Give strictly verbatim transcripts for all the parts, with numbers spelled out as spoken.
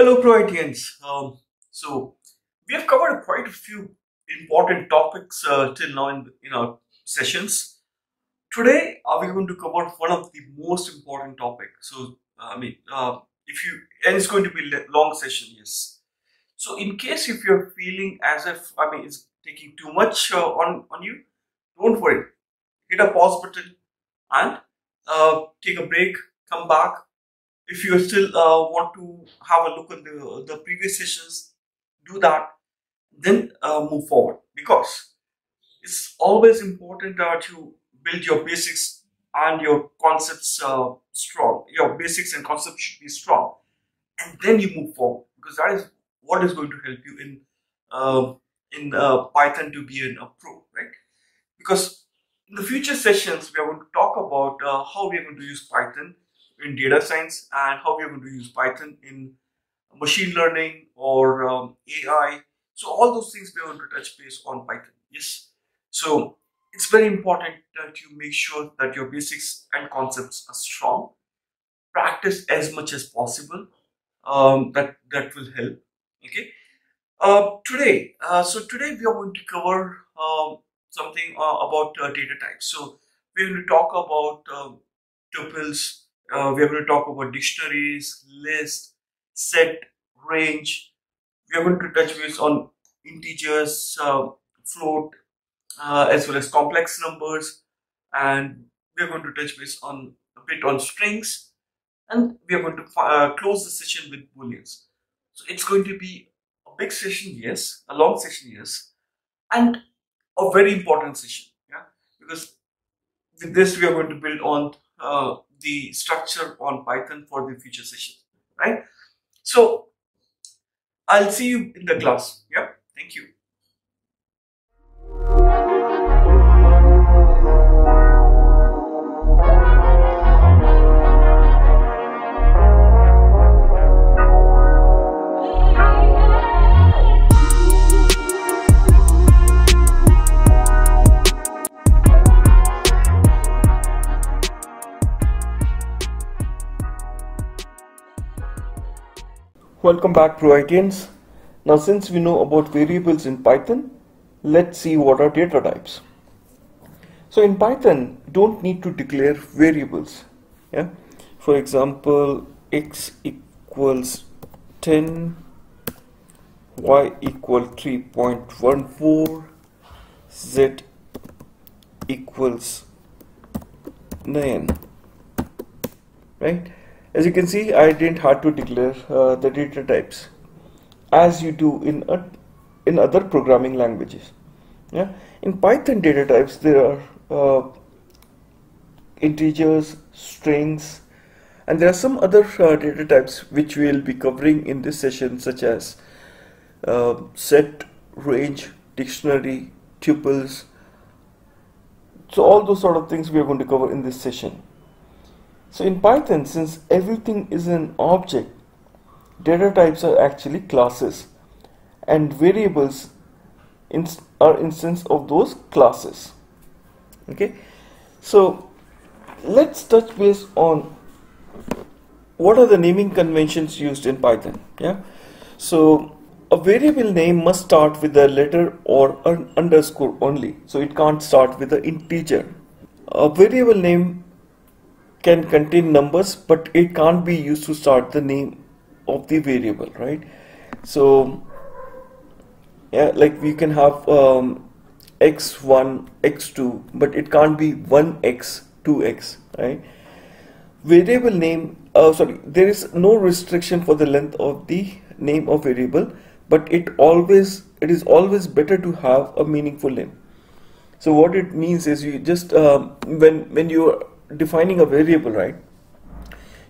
Hello Pro-ITians. Um, so we have covered quite a few important topics uh, till now in, in our sessions. Today we are going to cover one of the most important topics. So I mean, uh, if you and it's going to be a long session, yes. So in case if you're feeling as if I mean it's taking too much uh, on on you, don't worry. Hit a pause button and uh, take a break. Come back. If you still uh, want to have a look at the, the previous sessions, do that, then uh, move forward, because it's always important uh, to build your basics and your concepts uh, strong. Your basics and concepts should be strong, and then you move forward, because that is what is going to help you in uh, in uh, Python to be a pro, right? Because in the future sessions, we are going to talk about uh, how we are going to use Python in data science and how we are going to use Python in machine learning or um, A I. So all those things we are going to touch base on Python. Yes. So it's very important that you make sure that your basics and concepts are strong. Practice as much as possible. Um, that that will help. Okay. Uh, today, uh, so today we are going to cover um, something uh, about uh, data types. So we are going to talk about uh, tuples. Uh, we are going to talk about dictionaries, list, set, range. We are going to touch base on integers, uh, float, uh, as well as complex numbers, and we are going to touch base on a bit on strings, and we are going to uh, close the session with booleans. So it's going to be a big session, yes, a long session, yes, and a very important session, yeah, because with this we are going to build on uh, the structure on Python for the future session, right? So I'll see you in the class. Yeah, thank you. Welcome back, Pro-ITians. Now, since we know about variables in Python, let's see what are data types. So in Python, you don't need to declare variables. Yeah. For example, x equals ten, y equals three point one four, z equals nine. Right? As you can see, I didn't have to declare uh, the data types as you do in a, in other programming languages. Yeah, in Python data types there are uh, integers, strings, and there are some other uh, data types which we will be covering in this session, such as uh, set, range, dictionary, tuples. So all those sort of things we are going to cover in this session. So in Python, since everything is an object, data types are actually classes, and variables inst are instance of those classes. Okay, so let's touch base on what are the naming conventions used in Python. Yeah, so a variable name must start with a letter or an underscore only, so it can't start with an integer. A variable name can contain numbers, but it can't be used to start the name of the variable, right? So yeah, like we can have um, x one, x two, but it can't be one x, two x, right? Variable name, uh, sorry, there is no restriction for the length of the name of variable, but it always it is always better to have a meaningful name. So what it means is, you just um, when when you defining a variable, right,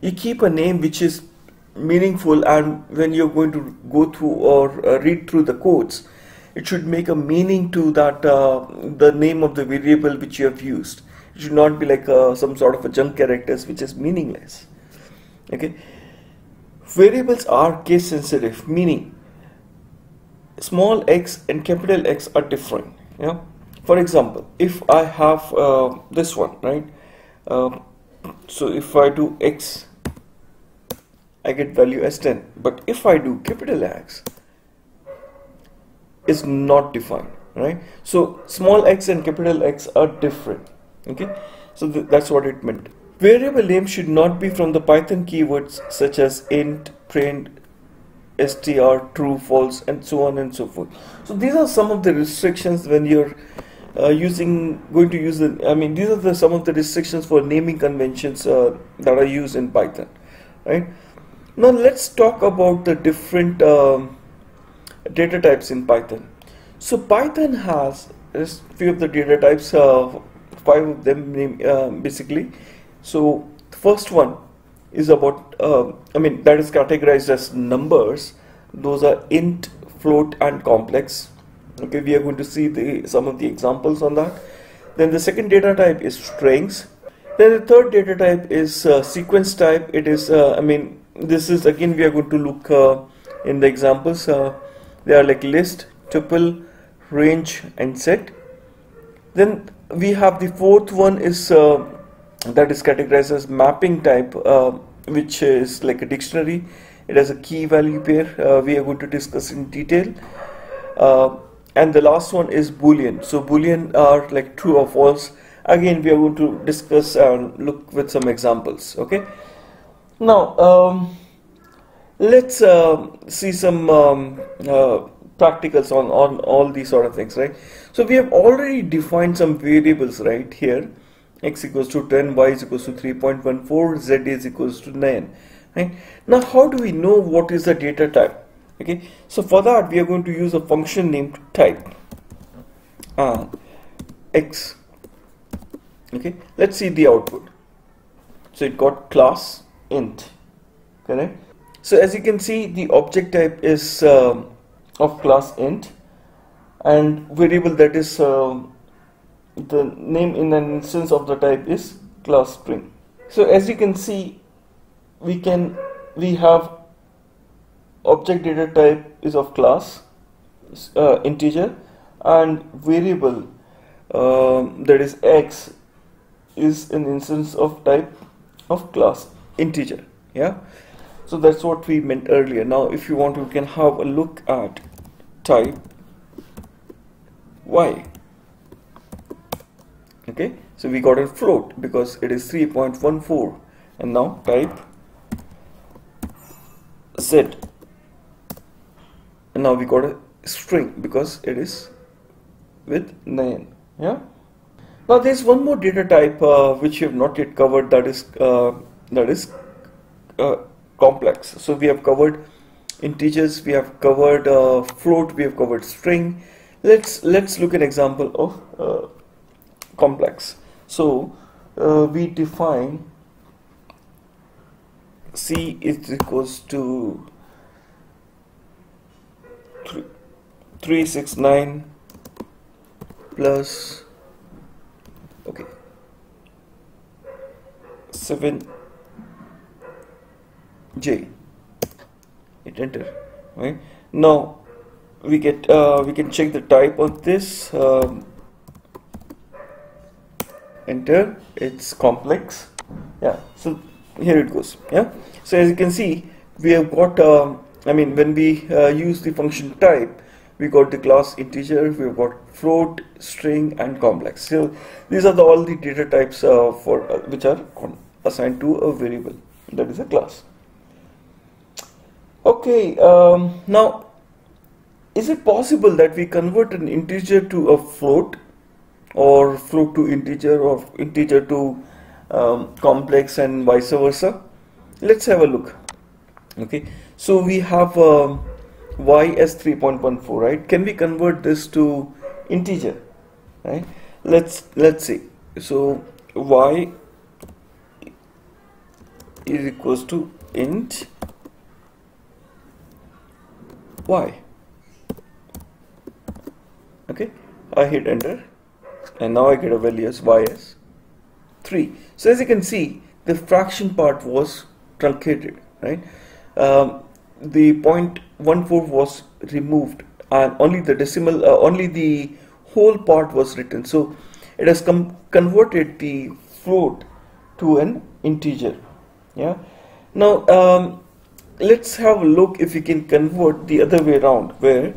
you keep a name which is meaningful, and when you're going to go through or uh, read through the codes, it should make a meaning to that uh, the name of the variable which you have used. It should not be like uh, some sort of a junk characters which is meaningless. Okay, variables are case sensitive, meaning small x and capital X are different. Yeah, for example, if I have uh, this one, right, Uh, so if I do x I get value as ten. But if I do capital X, is not defined, right? So small x and capital X are different. Okay, so th that's what it meant. Variable name should not be from the Python keywords such as int, print, str, true, false, and so on and so forth. So these are some of the restrictions when you're uh, using, going to use the, I mean, these are the, some of the restrictions for naming conventions uh, that are used in Python, right? Now let's talk about the different um, data types in Python. So Python has a few of the data types, uh, five of them name, uh, basically. So the first one is about, uh, I mean, that is categorized as numbers. Those are int, float, and complex. Okay, we are going to see the, some of the examples on that. Then the second data type is strings. Then the third data type is uh, sequence type. It is, uh, I mean, this is again we are going to look uh, in the examples. Uh, they are like list, tuple, range, and set. Then we have the fourth one is uh, that is categorized as mapping type, uh, which is like a dictionary. It has a key value pair, uh, we are going to discuss in detail. Uh, and the last one is boolean. So boolean are like true or false. Again we are going to discuss and look with some examples. Okay, now um, let's uh, see some um, uh, practicals on, on all these sort of things, right? So we have already defined some variables right here. X equals to ten, Y is equals to three point one four, Z is equals to nine, right? Now how do we know what is the data type? Okay, so for that we are going to use a function named type, uh, X. Okay, let's see the output. So it got class int, correct? So as you can see, the object type is um, of class int, and variable that is um, the name in an instance of the type is class string. So as you can see, we can we have object data type is of class uh, integer, and variable uh, that is X is an instance of type of class integer. Yeah, so that's what we meant earlier. Now if you want, we can have a look at type Y. Okay, so we got a float because it is three point one four, and now type Z, and now we got a string because it is with nine. Yeah, now there's one more data type uh, which we have not yet covered, that is uh, that is uh, complex. So we have covered integers, we have covered uh, float, we have covered string. Let's let's look at an example of uh, complex. So uh, we define C is equals to three six nine plus, okay, seven J. Hit enter. Right now we get uh, we can check the type of this. Um, enter, it's complex. Yeah, so here it goes. Yeah, so as you can see, we have got uh, I mean, when we uh, use the function type, we got the class integer, we have got float, string, and complex. So these are the, all the data types uh, for uh, which are assigned to a variable that is a class. Okay, um, now is it possible that we convert an integer to a float, or float to integer, or integer to um, complex, and vice versa? Let's have a look. Okay, so we have uh, Y as three point one four, right? Can we convert this to integer, right? Let's let's see. So Y is equals to int Y. Okay, I hit enter, and now I get a value as Y as three. So as you can see, the fraction part was truncated, right? Um, the zero point one four was removed, and only the decimal, uh, only the whole part was written. So it has com converted the float to an integer. Yeah. Now um, let's have a look if we can convert the other way around, where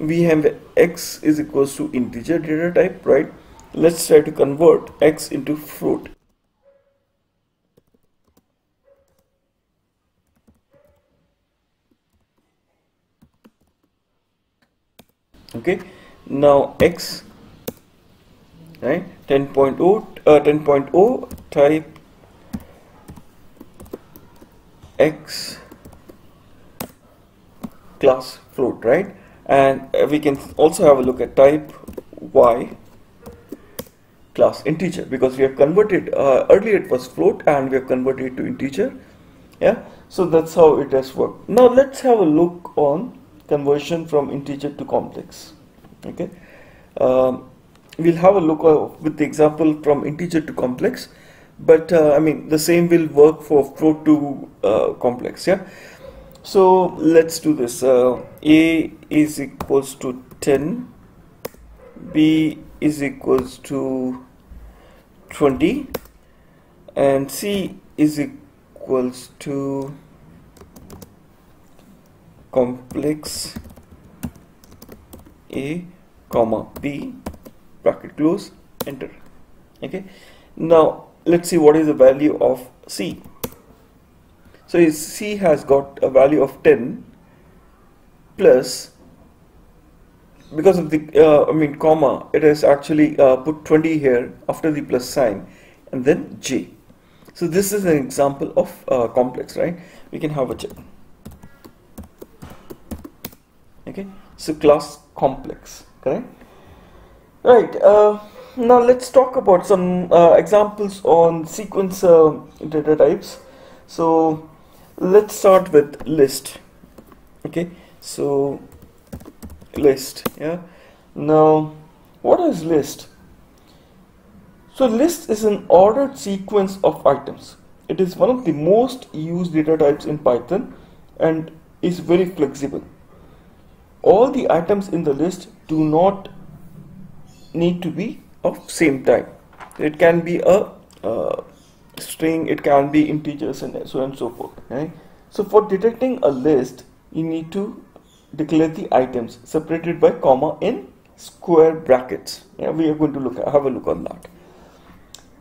we have x is equals to integer data type, right? Let's try to convert x into float. Okay, now x, right, ten point zero type x class float, right? And we can also have a look at type y class integer, because we have converted, uh, earlier it was float and we have converted it to integer. Yeah, so that's how it has worked. Now let's have a look on conversion from integer to complex. Okay, um, we'll have a look uh, with the example from integer to complex, but uh, I mean the same will work for float to uh, complex. Yeah, so let's do this. uh, A is equals to ten, B is equals to twenty, and C is equals to complex A comma B, bracket close, enter. Okay, now let's see what is the value of C. So C has got a value of ten plus, because of the uh, I mean comma, it has actually uh, put twenty here after the plus sign, and then J. So this is an example of uh, complex, right? We can have a check. Okay, so class complex, correct? Right, uh, now let's talk about some uh, examples on sequence uh, data types. So let's start with list. Okay, so list, yeah. Now what is list? So list is an ordered sequence of items. It is one of the most used data types in Python and is very flexible. All the items in the list do not need to be of same type. It can be a uh, string, it can be integers, and so on and so forth. Right? So for detecting a list, you need to declare the items separated by comma in square brackets. Yeah, we are going to look at, have a look on that.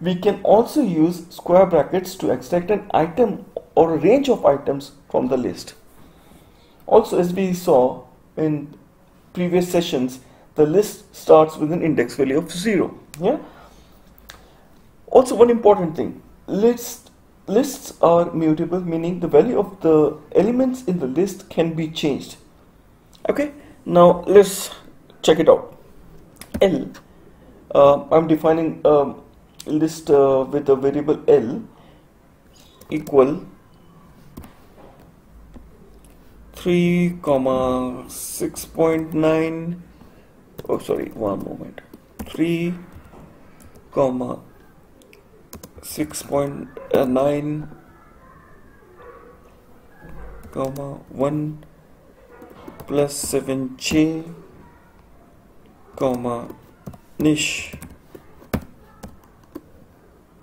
We can also use square brackets to extract an item or a range of items from the list. Also, as we saw in previous sessions, the list starts with an index value of zero. Yeah. Also, one important thing, list lists are mutable, meaning the value of the elements in the list can be changed. Okay, now let's check it out. L, uh, I'm defining a list uh, with a variable L equal three comma six point nine. Oh, sorry, one moment. Three comma six point nine comma one plus seven J comma niche.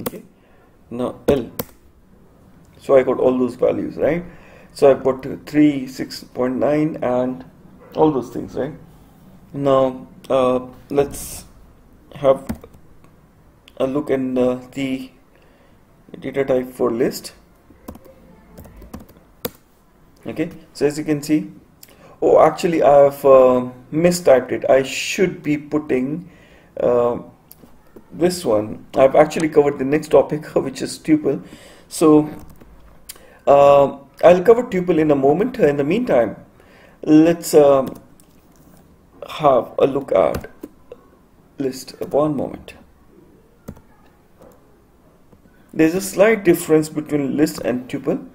Okay, now L. So I got all those values, right? So I've got three, six point nine, and all those things, right? Now uh, let's have a look in uh, the data type for list. Okay, so as you can see, oh, actually I have uh, mistyped it. I should be putting uh, this one. I've actually covered the next topic, which is tuple. So Uh, I'll cover tuple in a moment. In the meantime, let's um, have a look at list. One moment. There's a slight difference between list and tuple.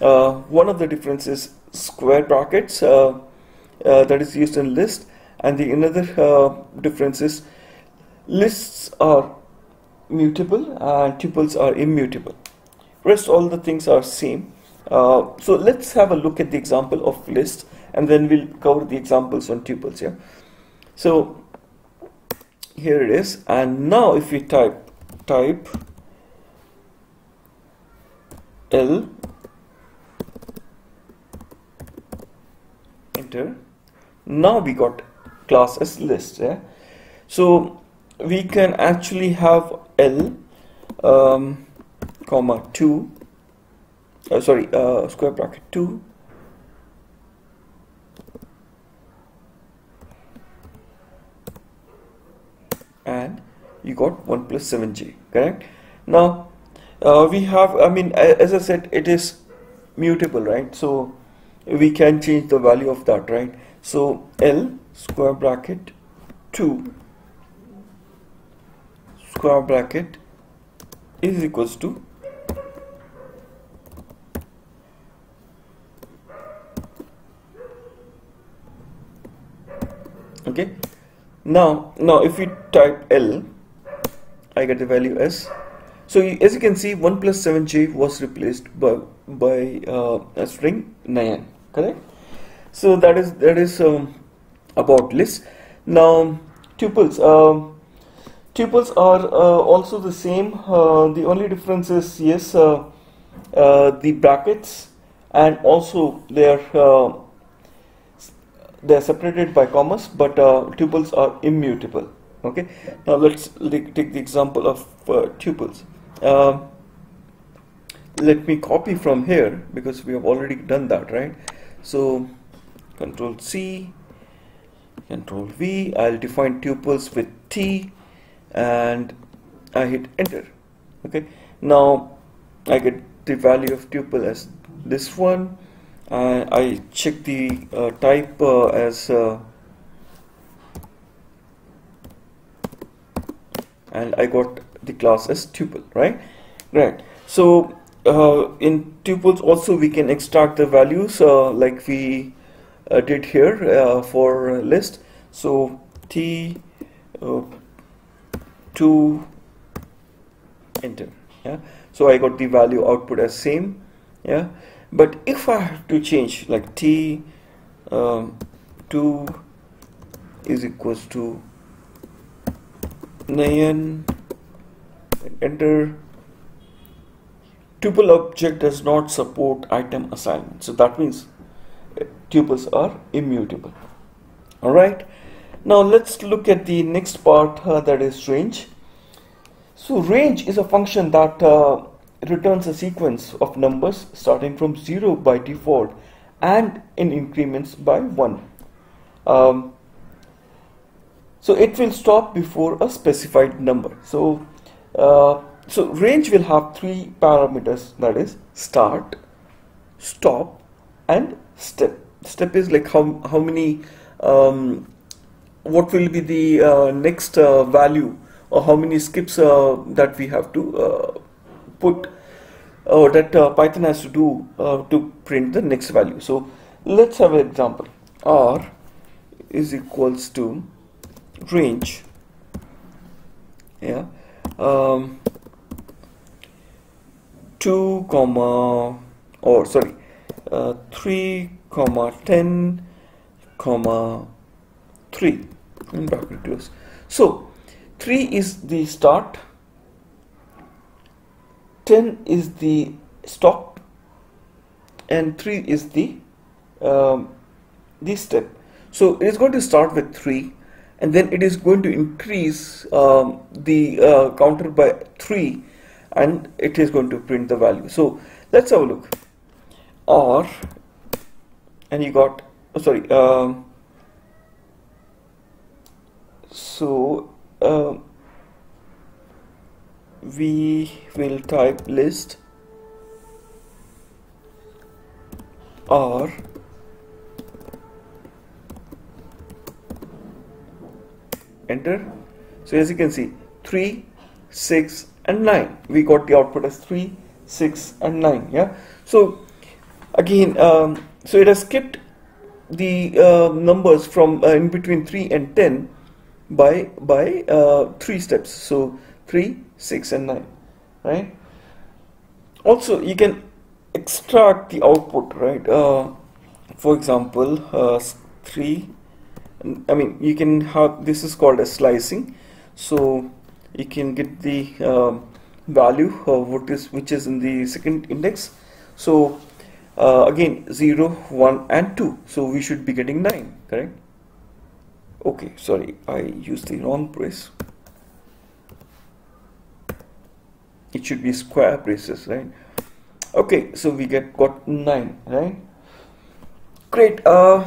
Uh, one of the differences is square brackets uh, uh, that is used in list, and the another uh, difference is lists are mutable and tuples are immutable. Rest all the things are same. Uh, so let's have a look at the example of list, and then we'll cover the examples on tuples. Yeah. So here it is, and now if we type type L constructor. Now we got class as list. Yeah? So we can actually have L um, comma two. Uh, sorry, uh, square bracket two. And you got one plus seven j, correct? Now uh, we have, I mean, as I said, it is mutable, right? So we can change the value of that, right? So L square bracket two square bracket is equals to okay. Now, now if we type L, I get the value S. So as you can see, one plus seven j was replaced by by uh, a string nayan, correct? So that is that is um, about list. Now tuples, uh, tuples are uh, also the same. Uh, the only difference is yes, uh, uh, the brackets, and also their uh, they are separated by commas, but uh, tuples are immutable. Okay, now let's take the example of uh, tuples. Uh, let me copy from here because we have already done that, right? So control C, control V, I'll define tuples with T, and I hit enter. Okay, now I get the value of tuple as this one. Uh, I check the uh, type uh, as uh, and I got the class as tuple, right? Right. So uh, in tuples also we can extract the values uh, like we uh, did here uh, for list. So T uh, two enter. Yeah. So I got the value output as same. Yeah. But if I have to change, like T um, two is equals to nayan, enter. Tuple object does not support item assignment, so that means tuples are immutable. All right. Now let's look at the next part, uh, that is range. So range is a function that Uh, returns a sequence of numbers starting from zero by default and in increments by one. Um, so it will stop before a specified number. So, uh, so range will have three parameters, that is start, stop, and step. Step is like how how many, um, what will be the uh, next uh, value, or how many skips uh, that we have to uh, put. Oh, that uh, Python has to do uh, to print the next value. So let's have an example. R is equals to range. Yeah, um, two comma or sorry, uh, three comma ten comma three in bracket close. So three is the start. ten is the stop, and three is the um, this step. So it is going to start with three, and then it is going to increase um, the uh, counter by three, and it is going to print the value. So let's have a look. R, and you got oh, sorry. Um, so. Uh, we will type list R enter. So as you can see, three, six and nine, we got the output as three, six and nine. Yeah, so again um, so it has skipped the uh, numbers from uh, in between three and ten by by uh, three steps. So three, six and nine, right? Also you can extract the output, right? Uh, for example, uh, three, I mean you can have, this is called as slicing, so you can get the uh, value of what is which is in the second index. So uh, again zero, one and two, so we should be getting nine, correct? Okay, sorry, I used the wrong brace. It should be square braces, right? Okay, so we get got nine, right? Great. Uh,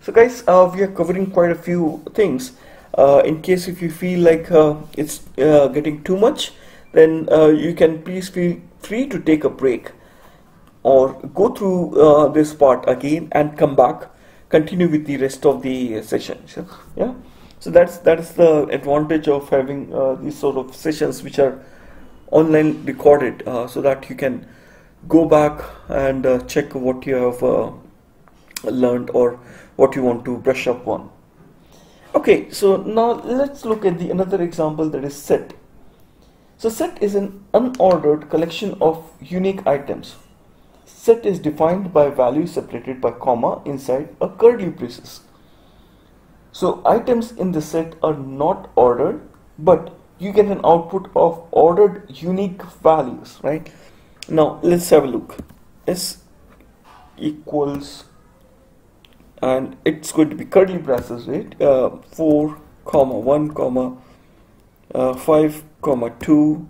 so guys, uh, we are covering quite a few things. Uh, in case if you feel like uh, it's uh, getting too much, then uh, you can please feel free to take a break or go through uh, this part again and come back, continue with the rest of the session. Yeah, so that's that's the advantage of having uh, these sort of sessions which are online recorded, uh, so that you can go back and uh, check what you have uh, learned or what you want to brush up on. Okay, so now let's look at the another example, that is set. So set is an unordered collection of unique items. Set is defined by value separated by comma inside a curly braces. So items in the set are not ordered, but you get an output of ordered unique values, right? Now let's have a look. S equals, and it's going to be curly braces, right? Uh, four comma one comma uh, five comma two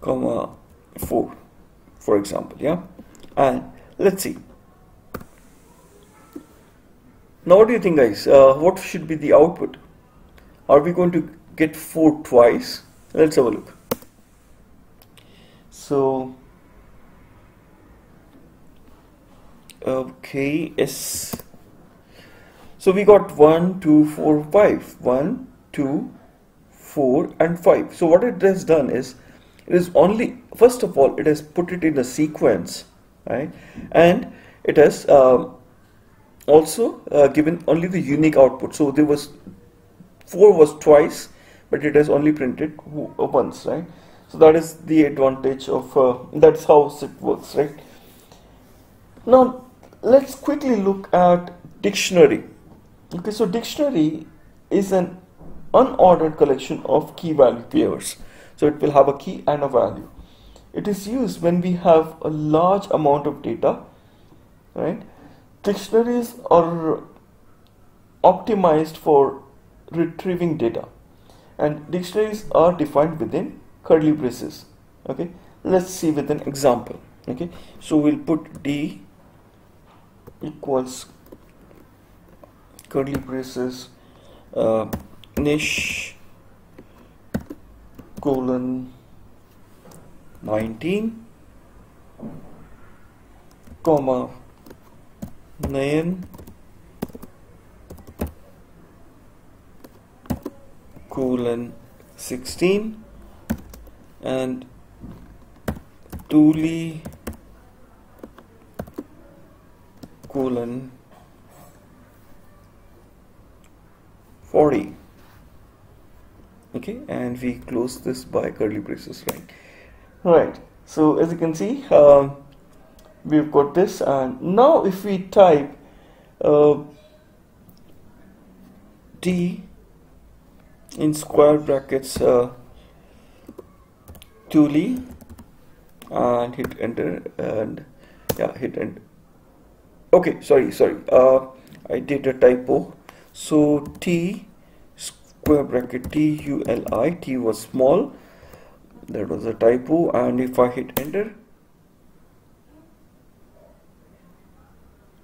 comma four, for example. Yeah, and let's see. Now what do you think, guys? Uh, what should be the output? Are we going to get four twice? Let's have a look. So okay, yes. So we got one, two, four, five. one, two, four and five. So what it has done is, it is only, first of all, it has put it in a sequence, right? And it has uh, also uh, given only the unique output. So there was, four was twice, but it has only printed once, right? So that is the advantage of, uh, that's how it works, right? Now let's quickly look at dictionary. Okay, so dictionary is an unordered collection of key value pairs. So it will have a key and a value. It is used when we have a large amount of data, right? Dictionaries are optimized for retrieving data, and dictionaries are defined within curly braces. Okay, let's see with an example. Okay, so we'll put D equals curly braces uh, niche colon nineteen comma name colon sixteen and Dooley colon forty. Okay, and we close this by curly braces, right? Alright, so as you can see, um, we've got this, and now if we type uh, D in square brackets uh, Dooley and hit enter, and yeah, hit enter. Okay, sorry, sorry, uh, I did a typo. So T square bracket T U L I, T was small, that was a typo, and if I hit enter,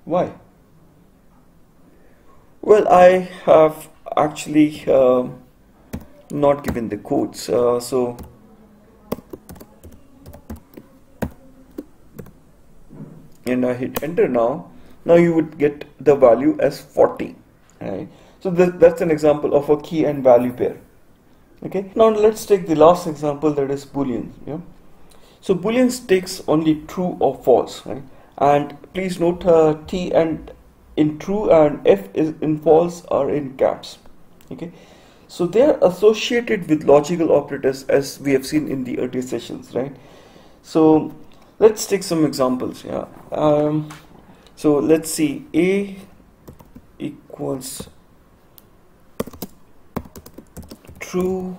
why? Well, I have actually uh, not given the codes, uh, so and I hit enter now, now you would get the value as forty. Right. So th that's an example of a key and value pair. Okay. Now let's take the last example, that is Boolean. Yeah. So Booleans takes only true or false. Right. And please note uh, T and in true and F is in false are in caps. Okay. So they are associated with logical operators, as we have seen in the earlier sessions. Right. So let's take some examples. Yeah. Um, so let's see, A equals true,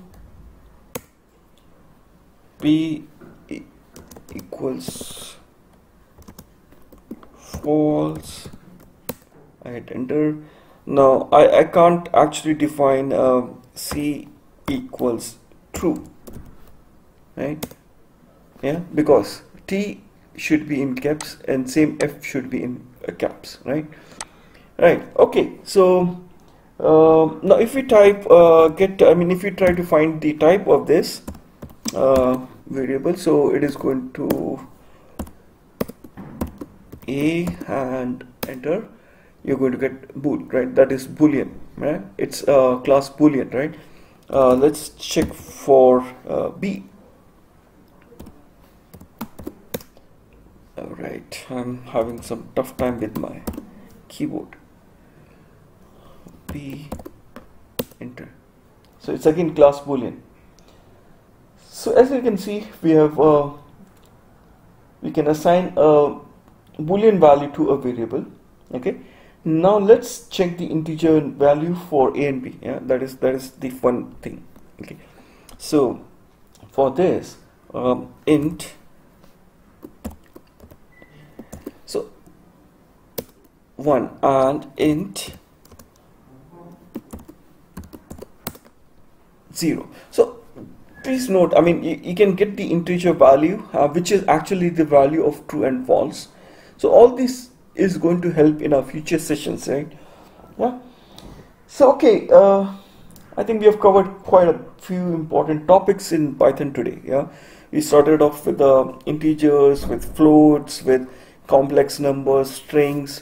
B equals calls. I hit enter. Now I, I can't actually define uh, C equals true, right? Yeah, because T should be in caps and same F should be in uh, caps, right? Right. Okay. So uh, now if we type uh, get, I mean, if we try to find the type of this uh, variable, so it is going to A and enter. You're going to get bool, right? That is boolean, right? It's a uh, class boolean, right? Uh, let's check for uh, B. All right, I'm having some tough time with my keyboard. B, enter. So it's again class boolean. So as you can see, we have uh, we can assign a boolean value to a variable. Okay. Now let's check the integer value for A and B. Yeah, that is that is the fun thing. Okay, so for this um, int, so one and int zero. So please note, I mean, you, you can get the integer value, uh, which is actually the value of true and false. So all these is going to help in our future sessions, right? Yeah. So okay, uh, I think we have covered quite a few important topics in Python today. Yeah, we started off with the uh, integers, with floats, with complex numbers, strings,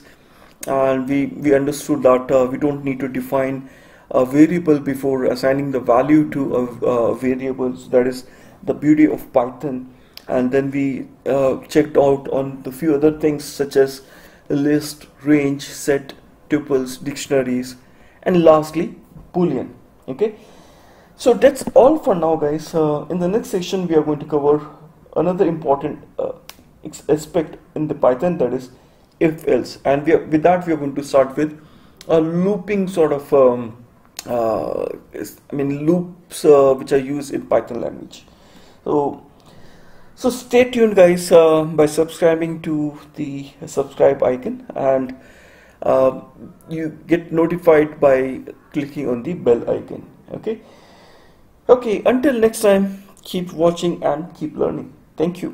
and we we understood that uh, we don't need to define a variable before assigning the value to a, a variable. So that is the beauty of Python. And then we uh, checked out on the few other things such as list, range, set, tuples, dictionaries, and lastly boolean. Okay, so that's all for now, guys. Uh, in the next section we are going to cover another important uh, aspect in the Python, that is if else, and we are, with that we are going to start with a looping sort of um, uh, I mean loops uh, which are used in Python language. So So stay tuned, guys, uh, by subscribing to the subscribe icon, and uh, you get notified by clicking on the bell icon. Okay. Okay. Until next time, keep watching and keep learning. Thank you.